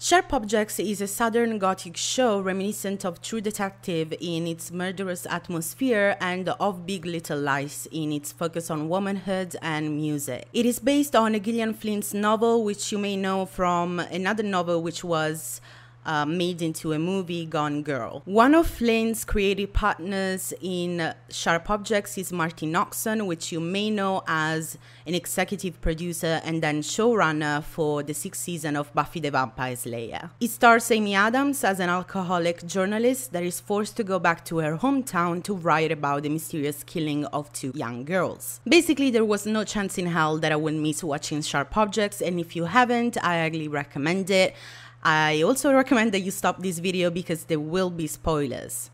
Sharp Objects is a Southern Gothic show reminiscent of True Detective in its murderous atmosphere and of Big Little Lies in its focus on womanhood and music. It is based on Gillian Flynn's novel, which you may know from another novel which was made into a movie, Gone Girl. One of Flynn's creative partners in Sharp Objects is Marty Noxon, which you may know as an executive producer and then showrunner for the 6th season of Buffy the Vampire Slayer. It stars Amy Adams as an alcoholic journalist that is forced to go back to her hometown to write about the mysterious killing of two young girls. Basically, there was no chance in hell that I would miss watching Sharp Objects, and if you haven't, I highly recommend it. I also recommend that you stop this video because there will be spoilers.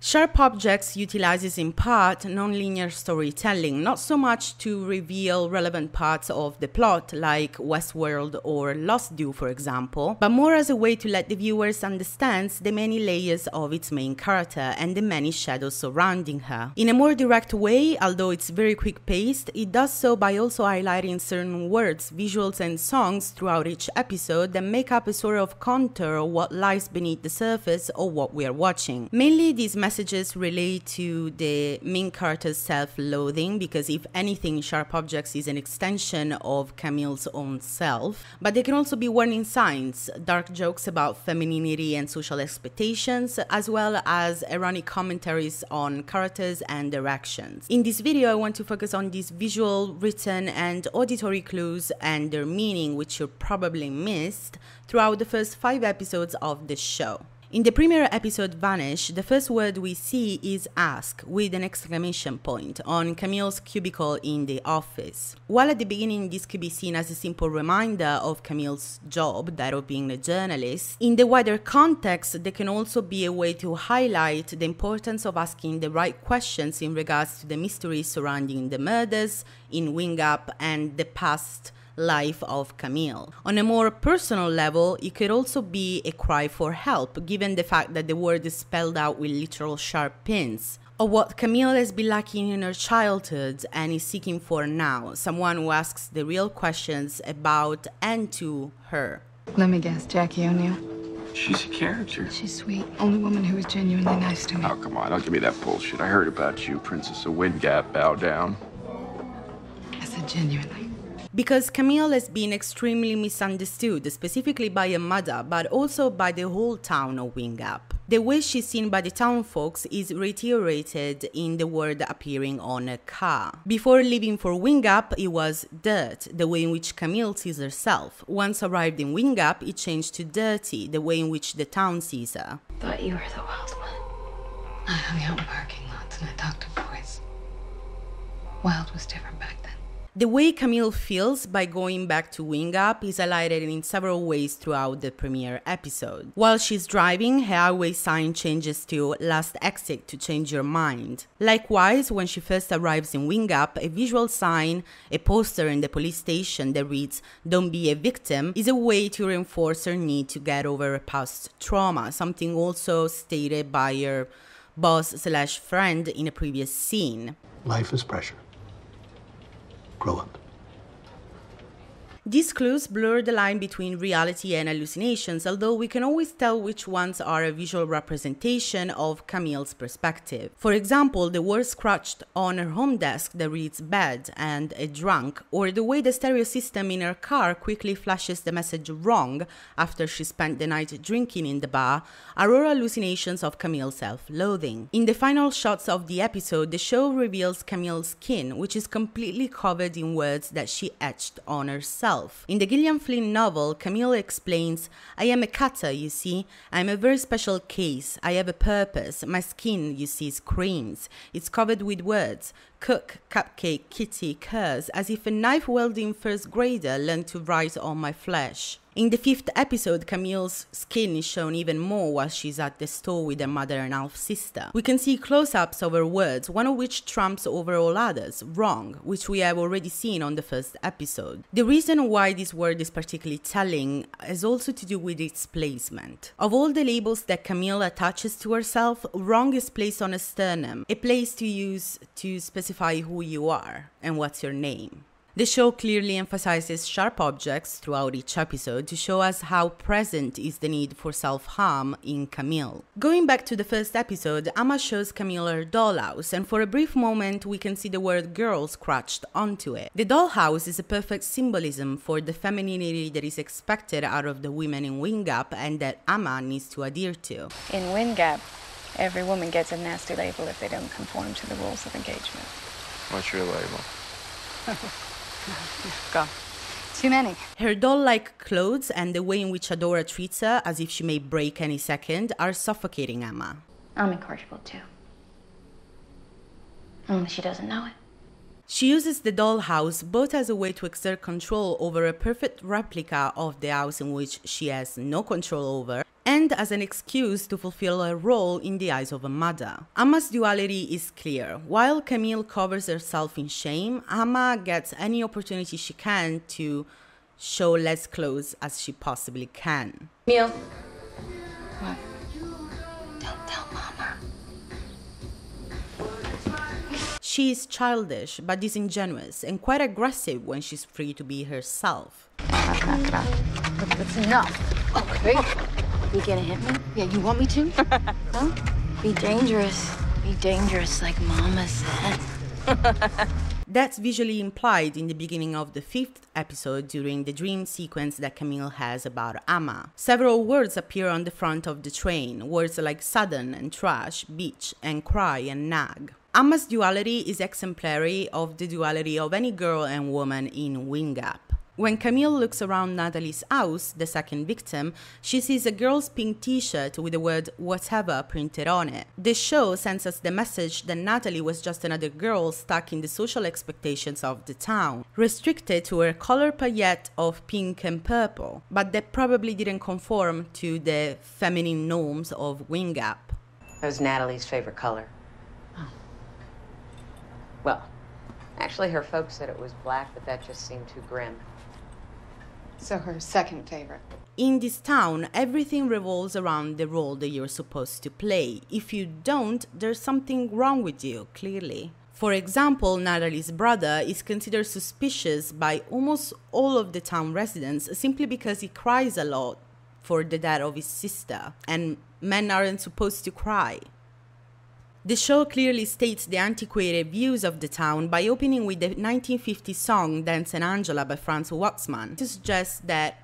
Sharp Objects utilizes in part nonlinear storytelling, not so much to reveal relevant parts of the plot like Westworld or Lost do, for example, but more as a way to let the viewers understand the many layers of its main character and the many shadows surrounding her. In a more direct way, although it's very quick-paced, it does so by also highlighting certain words, visuals and songs throughout each episode that make up a sort of contour of what lies beneath the surface or what we are watching. Mainly these messages relate to the main character's self-loathing, because if anything, Sharp Objects is an extension of Camille's own self. But they can also be warning signs, dark jokes about femininity and social expectations, as well as ironic commentaries on characters and their actions. In this video, I want to focus on these visual, written, and auditory clues and their meaning, which you probably missed throughout the first 5 episodes of the show. In the premiere episode, Vanish, the first word we see is ask, with an exclamation point, on Camille's cubicle in the office. While at the beginning this could be seen as a simple reminder of Camille's job, that of being a journalist, in the wider context they can also be a way to highlight the importance of asking the right questions in regards to the mysteries surrounding the murders in Wind Gap and the past life of Camille. On a more personal level, it could also be a cry for help, given the fact that the word is spelled out with literal sharp pins, or what Camille has been lacking in her childhood and is seeking for now, someone who asks the real questions about and to her. Let me guess, Jackie O'Neill. She's a character. She's sweet. Only woman who was genuinely nice to me. Oh, come on, don't give me that bullshit. I heard about you, Princess of Wind Gap, bow down. I said genuinely. Because Camille has been extremely misunderstood, specifically by her mother, but also by the whole town of Wind Gap. The way she's seen by the town folks is reiterated in the word appearing on a car. Before leaving for Wind Gap, it was dirt, the way in which Camille sees herself. Once arrived in Wind Gap, it changed to dirty, the way in which the town sees her. Thought you were the wild one. I hung out in parking lots and I talked to boys. Wild was different back then. The way Camille feels by going back to Wind Gap is highlighted in several ways throughout the premiere episode. While she's driving, her highway sign changes to last exit to change your mind. Likewise, when she first arrives in Wind Gap, a visual sign, a poster in the police station that reads, "Don't be a victim," is a way to reinforce her need to get over a past trauma, something also stated by her boss/friend in a previous scene. Life is pressure. Grow up. These clues blur the line between reality and hallucinations, although we can always tell which ones are a visual representation of Camille's perspective. For example, the word scratched on her home desk that reads bad and a drunk, or the way the stereo system in her car quickly flashes the message wrong after she spent the night drinking in the bar, are all hallucinations of Camille's self-loathing. In the final shots of the episode, the show reveals Camille's skin, which is completely covered in words that she etched on herself. In the Gillian Flynn novel, Camille explains, "I am a cutter, you see. I am a very special case. I have a purpose. My skin, you see, screams. It's covered with words. Cook, cupcake, kitty, curse, as if a knife-wielding first grader learned to write on my flesh." In the fifth episode, Camille's skin is shown even more while she's at the store with her mother and half-sister. We can see close-ups of her words, one of which trumps over all others, wrong, which we have already seen on the first episode. The reason why this word is particularly telling has also to do with its placement. Of all the labels that Camille attaches to herself, wrong is placed on a sternum, a place to use to specify who you are and what's your name. The show clearly emphasizes sharp objects throughout each episode to show us how present is the need for self-harm in Camille. Going back to the first episode, Amma shows Camille her dollhouse, and for a brief moment we can see the word girl scratched onto it. The dollhouse is a perfect symbolism for the femininity that is expected out of the women in Wind Gap and that Amma needs to adhere to. In Wind Gap, every woman gets a nasty label if they don't conform to the rules of engagement. What's your label? Go. Too many. Her doll-like clothes and the way in which Adora treats her, as if she may break any second, are suffocating Amma. I'm incorrigible too. Only she doesn't know it. She uses the dollhouse both as a way to exert control over a perfect replica of the house in which she has no control over, and as an excuse to fulfill her role in the eyes of a mother. Amma's duality is clear. While Camille covers herself in shame, Amma gets any opportunity she can to show less clothes as she possibly can. Camille. What? Don't tell Mama. She is childish, but disingenuous, and quite aggressive when she's free to be herself. That's enough. Okay. You gonna hit me? Yeah, you want me to? Huh? Be dangerous. Be dangerous like Mama said. That's visually implied in the beginning of the fifth episode during the dream sequence that Camille has about Amma. Several words appear on the front of the train, words like sudden and trash, beach and cry and nag. Amma's duality is exemplary of the duality of any girl and woman in Wind Gap. When Camille looks around Natalie's house, the second victim, she sees a girl's pink t-shirt with the word whatever printed on it. The show sends us the message that Natalie was just another girl stuck in the social expectations of the town, restricted to her color palette of pink and purple, but that probably didn't conform to the feminine norms of Wind Gap. That was Natalie's favorite color. Oh. Well, actually her folks said it was black, but that just seemed too grim. So her second favorite. In this town, everything revolves around the role that you're supposed to play. If you don't, there's something wrong with you, clearly. For example, Natalie's brother is considered suspicious by almost all of the town residents simply because he cries a lot for the death of his sister, and men aren't supposed to cry. The show clearly states the antiquated views of the town by opening with the 1950 song Dance in Angela by Franz Waxman to suggest that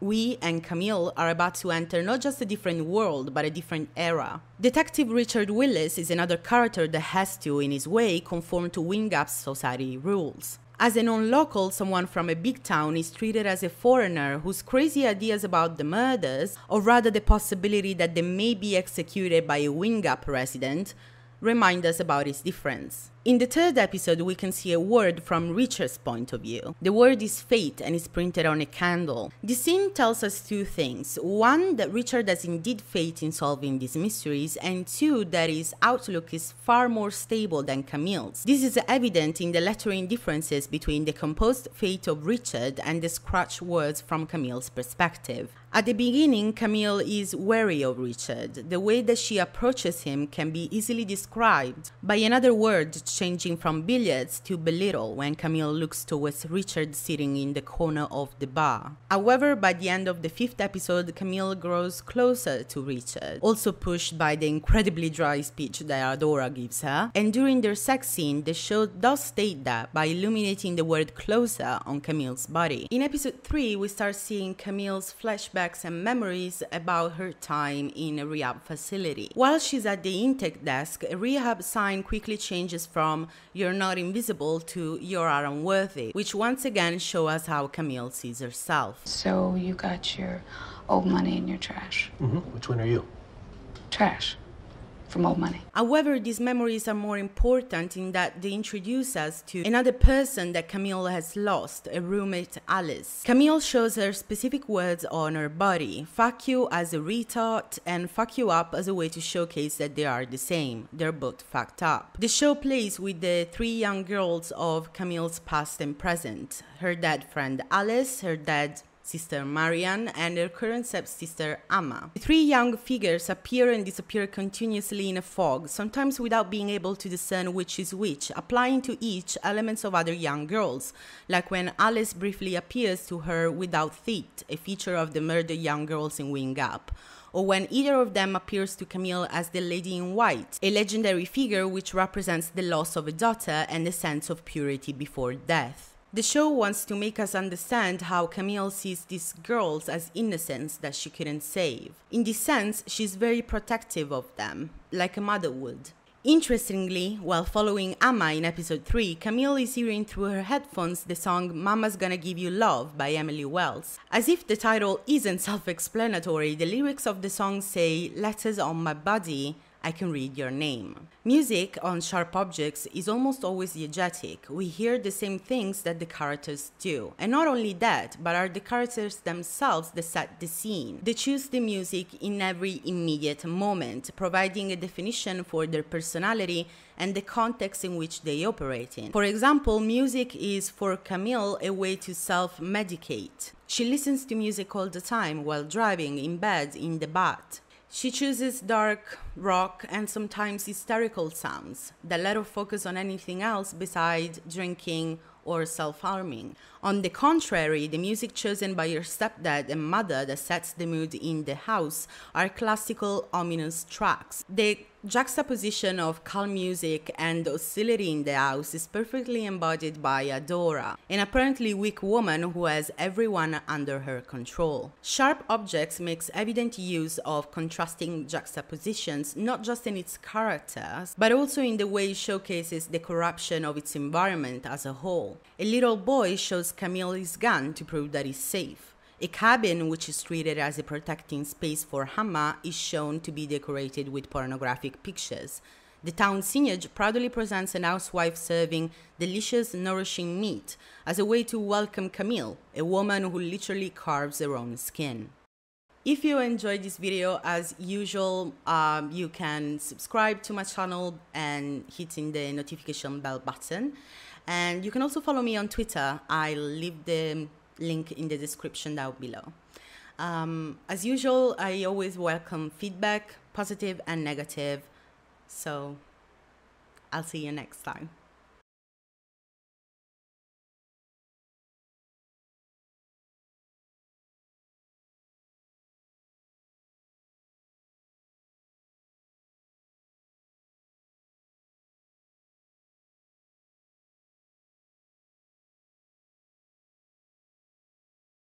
we and Camille are about to enter not just a different world, but a different era. Detective Richard Willis is another character that has to, in his way, conform to Wind Gap's society rules. As a non-local, someone from a big town is treated as a foreigner whose crazy ideas about the murders, or rather the possibility that they may be executed by a Wind Gap resident, remind us about its difference. In the third episode, we can see a word from Richard's point of view. The word is fate and is printed on a candle. This scene tells us two things. One, that Richard has indeed fate in solving these mysteries, and two, that his outlook is far more stable than Camille's. This is evident in the lettering differences between the composed fate of Richard and the scratched words from Camille's perspective. At the beginning, Camille is wary of Richard. The way that she approaches him can be easily described by another word, changing from billiards to belittle when Camille looks towards Richard sitting in the corner of the bar. However, by the end of the fifth episode, Camille grows closer to Richard, also pushed by the incredibly dry speech that Adora gives her, and during their sex scene, the show does state that by illuminating the word closer on Camille's body. In episode 3, we start seeing Camille's flashbacks and memories about her time in a rehab facility. While she's at the intake desk, a rehab sign quickly changes from "you're not invisible" to "you're unworthy," which once again show us how Camille sees herself. So you got your old money in your trash. Mm-hmm. Which one are you? Trash. from old money. However, these memories are more important in that they introduce us to another person that Camille has lost, a roommate, Alice. Camille shows her specific words on her body, fuck you as a retort and fuck you up as a way to showcase that they are the same, they're both fucked up. The show plays with the three young girls of Camille's past and present, her dead friend Alice, her dead sister Marianne, and her current stepsister Amma. The three young figures appear and disappear continuously in a fog, sometimes without being able to discern which is which, applying to each elements of other young girls, like when Alice briefly appears to her without teeth, a feature of the murdered young girls in Wind Gap, or when either of them appears to Camille as the Lady in White, a legendary figure which represents the loss of a daughter and the sense of purity before death. The show wants to make us understand how Camille sees these girls as innocents that she couldn't save. In this sense, she's very protective of them, like a mother would. Interestingly, while following Amma in episode 3, Camille is hearing through her headphones the song Mama's Gonna Give You Love by Emily Wells. As if the title isn't self-explanatory, the lyrics of the song say, "Letters on my body, I can read your name." Music on Sharp Objects is almost always diegetic. We hear the same things that the characters do. And not only that, but are the characters themselves that set the scene. They choose the music in every immediate moment, providing a definition for their personality and the context in which they operate in. For example, music is for Camille a way to self-medicate. She listens to music all the time while driving, in bed, in the bath. She chooses dark, rock, and sometimes hysterical sounds that let her focus on anything else besides drinking or self-harming. On the contrary, the music chosen by your stepdad and mother that sets the mood in the house are classical, ominous tracks. The juxtaposition of calm music and hostility in the house is perfectly embodied by Adora, an apparently weak woman who has everyone under her control. Sharp Objects makes evident use of contrasting juxtapositions, not just in its characters, but also in the way it showcases the corruption of its environment as a whole. A little boy shows Camille his gun to prove that he's safe. A cabin, which is treated as a protecting space for Amma, is shown to be decorated with pornographic pictures. The town signage proudly presents an housewife serving delicious, nourishing meat as a way to welcome Camille, a woman who literally carves her own skin. If you enjoyed this video, as usual, you can subscribe to my channel and hitting the notification bell button. And you can also follow me on Twitter. I'll leave the link in the description down below. As usual, I always welcome feedback, positive and negative. So I'll see you next time.